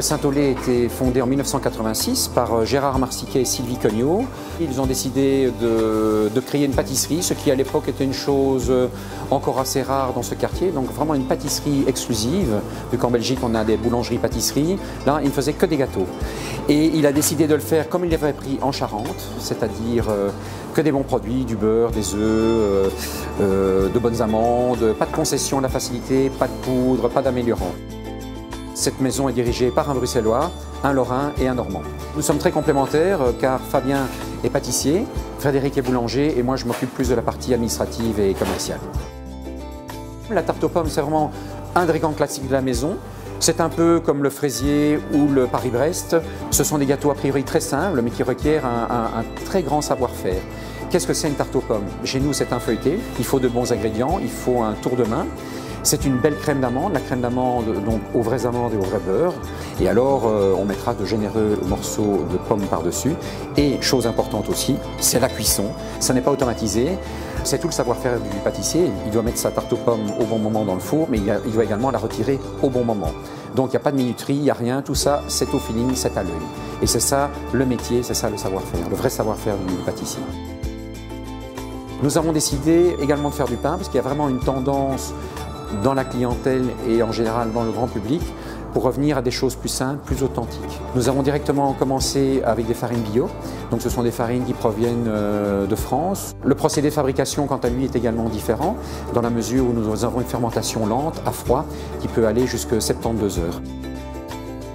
de Saint-Aulaye était fondée en 1986 par Gérard Marsiquet et Sylvie Cogneau. Ils ont décidé de créer une pâtisserie, ce qui à l'époque était une chose encore assez rare dans ce quartier, donc vraiment une pâtisserie exclusive, vu qu'en Belgique on a des boulangeries-pâtisseries, là il ne faisait que des gâteaux. Et il a décidé de le faire comme il l'avait appris en Charente, c'est-à-dire que des bons produits, du beurre, des œufs, de bonnes amandes, pas de concession à la facilité, pas de poudre, pas d'améliorant. Cette maison est dirigée par un Bruxellois, un Lorrain et un Normand. Nous sommes très complémentaires car Fabien est pâtissier, Frédéric est boulanger et moi je m'occupe plus de la partie administrative et commerciale. La tarte aux pommes, c'est vraiment un des grands classiques de la maison. C'est un peu comme le Fraisier ou le Paris-Brest. Ce sont des gâteaux a priori très simples mais qui requièrent un très grand savoir-faire. Qu'est-ce que c'est une tarte aux pommes? Chez nous c'est un feuilleté, il faut de bons ingrédients, il faut un tour de main. C'est une belle crème d'amande, la crème d'amande donc aux vraies amandes et au vrai beurre. Et alors on mettra de généreux morceaux de pommes par-dessus. Et chose importante aussi, c'est la cuisson. Ça n'est pas automatisé, c'est tout le savoir-faire du pâtissier. Il doit mettre sa tarte aux pommes au bon moment dans le four, mais il doit également la retirer au bon moment. Donc il n'y a pas de minuterie, il n'y a rien, tout ça c'est au feeling, c'est à l'œil. Et c'est ça le métier, c'est ça le savoir-faire, le vrai savoir-faire du pâtissier. Nous avons décidé également de faire du pain, parce qu'il y a vraiment une tendance dans la clientèle et en général dans le grand public, pour revenir à des choses plus simples, plus authentiques. Nous avons directement commencé avec des farines bio, donc ce sont des farines qui proviennent de France. Le procédé de fabrication, quant à lui, est également différent, dans la mesure où nous avons une fermentation lente, à froid, qui peut aller jusqu'à 72 heures.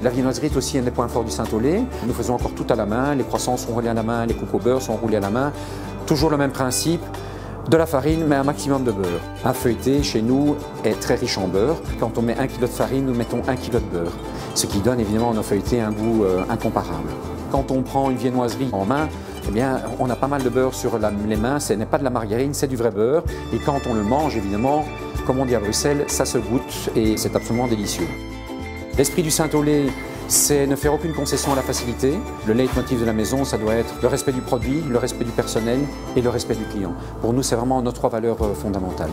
La viennoiserie est aussi un des points forts du Saint-Aulaye. Nous faisons encore tout à la main, les croissants sont roulés à la main, les coupes au beurre sont roulés à la main, toujours le même principe. De la farine, mais un maximum de beurre. Un feuilleté, chez nous, est très riche en beurre. Quand on met 1 kg de farine, nous mettons 1 kg de beurre, ce qui donne évidemment à nos feuilletés un goût incomparable. Quand on prend une viennoiserie en main, eh bien, on a pas mal de beurre sur les mains. Ce n'est pas de la margarine, c'est du vrai beurre. Et quand on le mange, évidemment, comme on dit à Bruxelles, ça se goûte et c'est absolument délicieux. L'esprit du Saint-Aulaye, c'est ne faire aucune concession à la facilité. Le leitmotiv de la maison, ça doit être le respect du produit, le respect du personnel et le respect du client. Pour nous, c'est vraiment nos 3 valeurs fondamentales.